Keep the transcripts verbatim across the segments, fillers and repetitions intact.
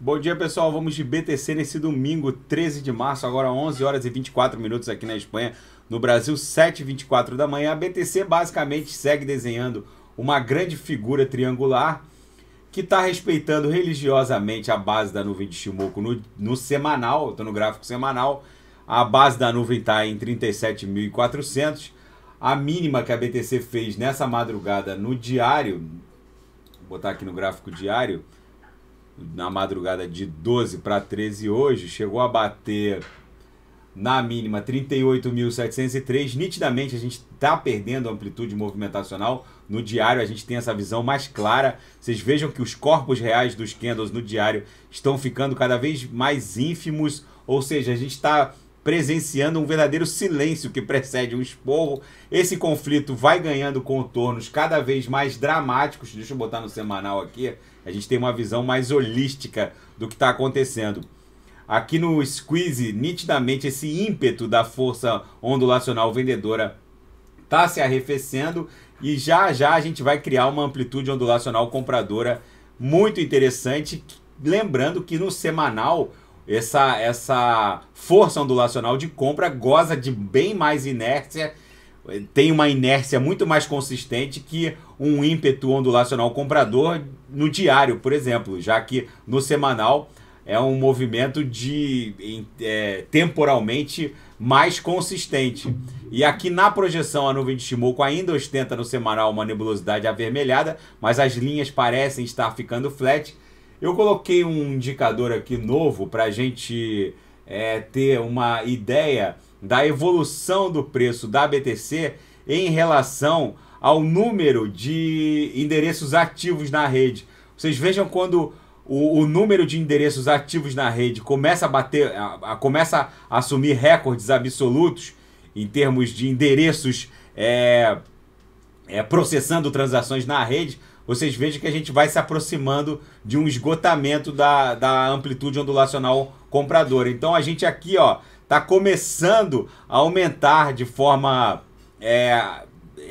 Bom dia, pessoal. Vamos de B T C nesse domingo, treze de março, agora onze horas e vinte e quatro minutos aqui na Espanha. No Brasil, sete e vinte e quatro da manhã. A B T C basicamente segue desenhando uma grande figura triangular que está respeitando religiosamente a base da nuvem de Shimoku no, no semanal. Estou no gráfico semanal. A base da nuvem está em trinta e sete mil e quatrocentos. A mínima que a B T C fez nessa madrugada no diário, vou botar aqui no gráfico diário, na madrugada de doze para treze hoje, chegou a bater na mínima trinta e oito mil setecentos e três. Nitidamente a gente está perdendo amplitude movimentacional. No diário a gente tem essa visão mais clara. Vocês vejam que os corpos reais dos candles no diário estão ficando cada vez mais ínfimos. Ou seja, a gente está presenciando um verdadeiro silêncio que precede um esporro. Esse conflito vai ganhando contornos cada vez mais dramáticos. Deixa eu botar no semanal aqui. A gente tem uma visão mais holística do que está acontecendo. Aqui no squeeze, nitidamente, esse ímpeto da força ondulacional vendedora está se arrefecendo e já já a gente vai criar uma amplitude ondulacional compradora muito interessante. Lembrando que no semanal, Essa, essa força ondulacional de compra goza de bem mais inércia, tem uma inércia muito mais consistente que um ímpeto ondulacional comprador no diário, por exemplo, já que no semanal é um movimento de, é, temporalmente mais consistente. E aqui na projeção a nuvem de Shimoku ainda ostenta no semanal uma nebulosidade avermelhada, mas as linhas parecem estar ficando flat. Eu coloquei um indicador aqui novo para a gente é, ter uma ideia da evolução do preço da B T C em relação ao número de endereços ativos na rede. Vocês vejam quando o, o número de endereços ativos na rede começa a bater, a, a, começa a assumir recordes absolutos em termos de endereços é, é, processando transações na rede. Vocês vejam que a gente vai se aproximando de um esgotamento da, da amplitude ondulacional compradora. Então a gente aqui está começando a aumentar de forma é,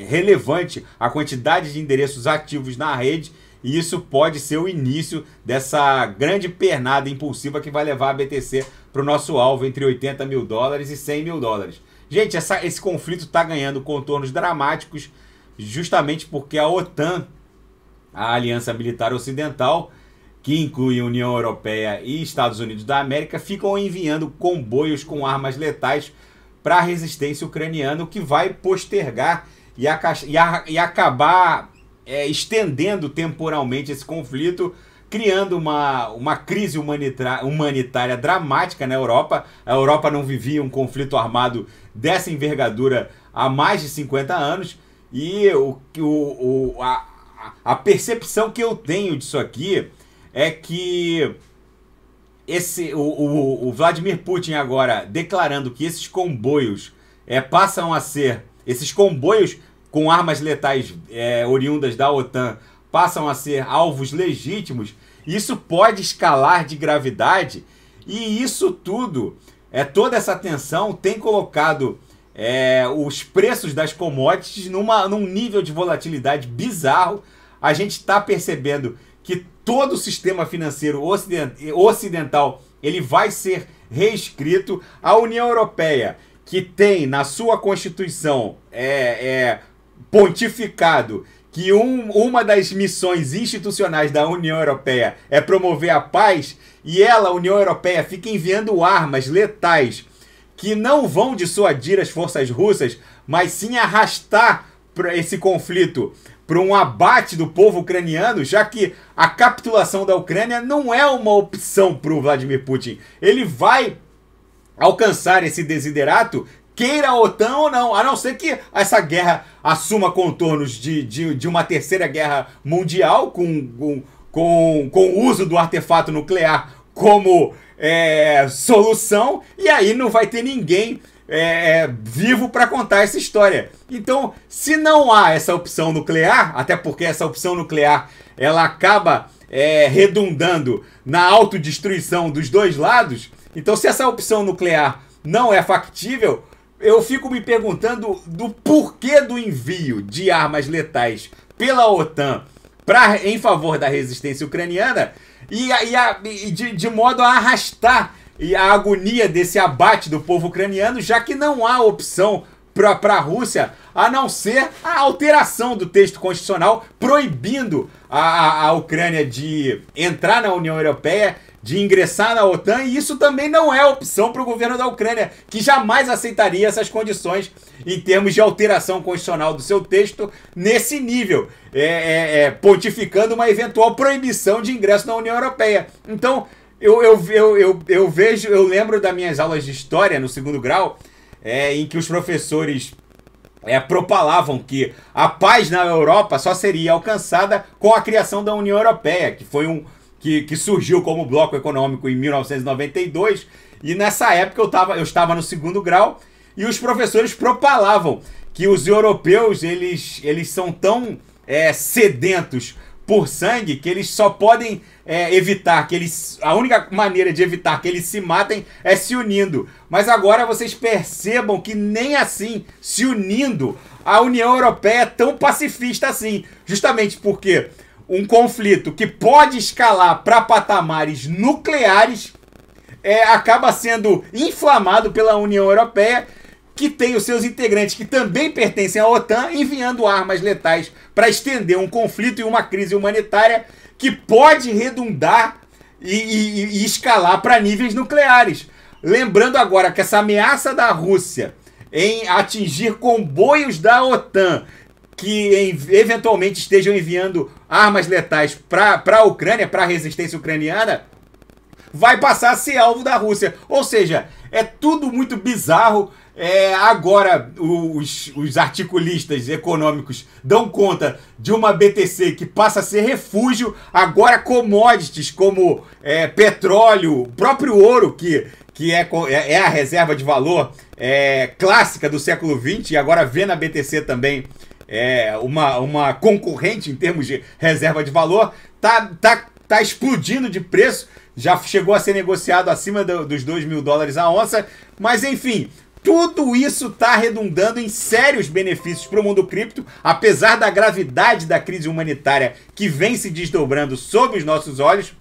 relevante a quantidade de endereços ativos na rede. E isso pode ser o início dessa grande pernada impulsiva que vai levar a B T C para o nosso alvo entre oitenta mil dólares e cem mil dólares. Gente, essa, esse conflito está ganhando contornos dramáticos justamente porque a OTAN, a Aliança Militar Ocidental, que inclui União Europeia e Estados Unidos da América, ficam enviando comboios com armas letais para a resistência ucraniana, o que vai postergar e, a, e, a, e acabar é, estendendo temporalmente esse conflito, criando uma, uma crise humanitária, humanitária dramática na Europa. A Europa não vivia um conflito armado dessa envergadura há mais de cinquenta anos e o... o, o a, A percepção que eu tenho disso aqui é que esse, o, o, o Vladimir Putin agora declarando que esses comboios é, passam a ser... Esses comboios com armas letais é, oriundas da OTAN passam a ser alvos legítimos. Isso pode escalar de gravidade e isso tudo, é, toda essa tensão tem colocado é, os preços das commodities numa, num nível de volatilidade bizarro. A gente está percebendo que todo o sistema financeiro ocidental ele vai ser reescrito. A União Europeia, que tem na sua Constituição é, é, pontificado que um, uma das missões institucionais da União Europeia é promover a paz, e ela, a União Europeia, fica enviando armas letais que não vão dissuadir as forças russas, mas sim arrastar esse conflito para um abate do povo ucraniano, já que a capitulação da Ucrânia não é uma opção para o Vladimir Putin. Ele vai alcançar esse desiderato, queira a OTAN ou não, a não ser que essa guerra assuma contornos de, de, de uma terceira guerra mundial, com, com, com, com o uso do artefato nuclear como é, solução, e aí não vai ter ninguém É, vivo para contar essa história. Então, se não há essa opção nuclear, até porque essa opção nuclear ela acaba é, redundando na autodestruição dos dois lados, então se essa opção nuclear não é factível, eu fico me perguntando do porquê do envio de armas letais pela OTAN pra, em favor da resistência ucraniana, e, a, e, a, e de, de modo a arrastar e a agonia desse abate do povo ucraniano, já que não há opção para a Rússia, a não ser a alteração do texto constitucional proibindo a, a, a Ucrânia de entrar na União Europeia, de ingressar na OTAN, e isso também não é opção para o governo da Ucrânia, que jamais aceitaria essas condições em termos de alteração constitucional do seu texto nesse nível, é, é, é, pontificando uma eventual proibição de ingresso na União Europeia. Então, eu, eu, eu, eu, eu vejo, eu lembro das minhas aulas de história no segundo grau, É, em que os professores é, propalavam que a paz na Europa só seria alcançada com a criação da União Europeia, que, foi um, que, que surgiu como bloco econômico em mil novecentos e noventa e dois, e nessa época eu, tava, eu estava no segundo grau, e os professores propalavam que os europeus eles, eles são tão é, sedentos por sangue que eles só podem é, evitar que eles... A única maneira de evitar que eles se matem é se unindo. Mas agora vocês percebam que nem assim, se unindo, a União Europeia é tão pacifista assim. Justamente porque um conflito que pode escalar para patamares nucleares é, acaba sendo inflamado pela União Europeia, que tem os seus integrantes que também pertencem à OTAN, enviando armas letais para estender um conflito e uma crise humanitária que pode redundar e, e, e escalar para níveis nucleares. Lembrando agora que essa ameaça da Rússia em atingir comboios da OTAN que em, eventualmente estejam enviando armas letais para a Ucrânia, para a resistência ucraniana, vai passar a ser alvo da Rússia. Ou seja, é tudo muito bizarro. É, agora os, os articulistas econômicos dão conta de uma B T C que passa a ser refúgio, agora commodities como é, petróleo, próprio ouro, que, que é, é a reserva de valor é, clássica do século vinte, e agora vê na B T C também é, uma, uma concorrente em termos de reserva de valor, tá, tá, tá explodindo de preço, já chegou a ser negociado acima do, dos dois mil dólares a onça, mas enfim... Tudo isso está redundando em sérios benefícios para o mundo cripto, apesar da gravidade da crise humanitária que vem se desdobrando sob os nossos olhos.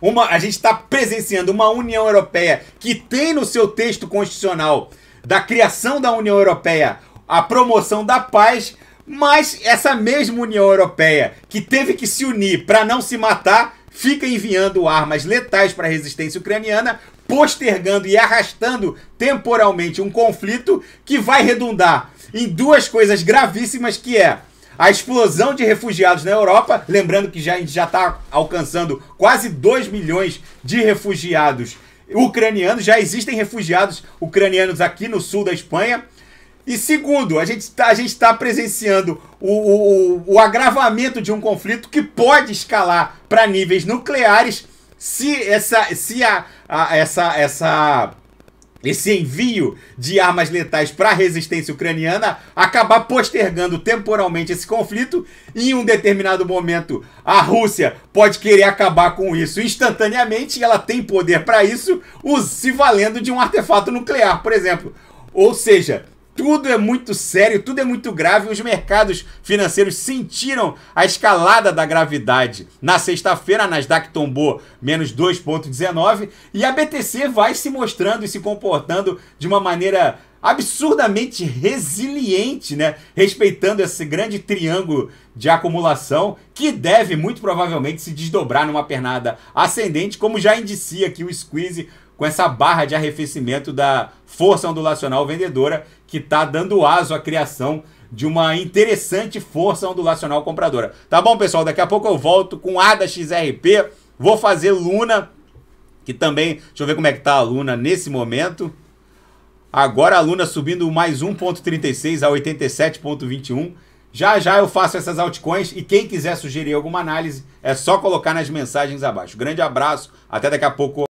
Uma, a gente está presenciando uma União Europeia que tem no seu texto constitucional da criação da União Europeia a promoção da paz, mas essa mesma União Europeia que teve que se unir para não se matar, fica enviando armas letais para a resistência ucraniana, postergando e arrastando temporalmente um conflito que vai redundar em duas coisas gravíssimas, que é a explosão de refugiados na Europa, lembrando que já, a gente já está alcançando quase dois milhões de refugiados ucranianos, já existem refugiados ucranianos aqui no sul da Espanha, e segundo, a gente está tá presenciando o, o, o agravamento de um conflito que pode escalar para níveis nucleares, Se, essa, se a, a, essa, essa, esse envio de armas letais para a resistência ucraniana acabar postergando temporalmente esse conflito, e em um determinado momento a Rússia pode querer acabar com isso instantaneamente, e ela tem poder para isso, se valendo de um artefato nuclear, por exemplo. Ou seja... Tudo é muito sério, tudo é muito grave. Os mercados financeiros sentiram a escalada da gravidade. Na sexta-feira, a Nasdaq tombou menos dois vírgula dezenove e a B T C vai se mostrando e se comportando de uma maneira absurdamente resiliente, né? Respeitando esse grande triângulo de acumulação que deve muito provavelmente se desdobrar numa pernada ascendente, como já indicia aqui o squeeze, com essa barra de arrefecimento da força ondulacional vendedora, que está dando aso à criação de uma interessante força ondulacional compradora. Tá bom, pessoal? Daqui a pouco eu volto com A D A X R P. Vou fazer Luna, que também... Deixa eu ver como é que tá a Luna nesse momento. Agora a Luna subindo mais um vírgula trinta e seis a oitenta e sete vírgula vinte e um. Já já eu faço essas altcoins, e quem quiser sugerir alguma análise é só colocar nas mensagens abaixo. Grande abraço, até daqui a pouco.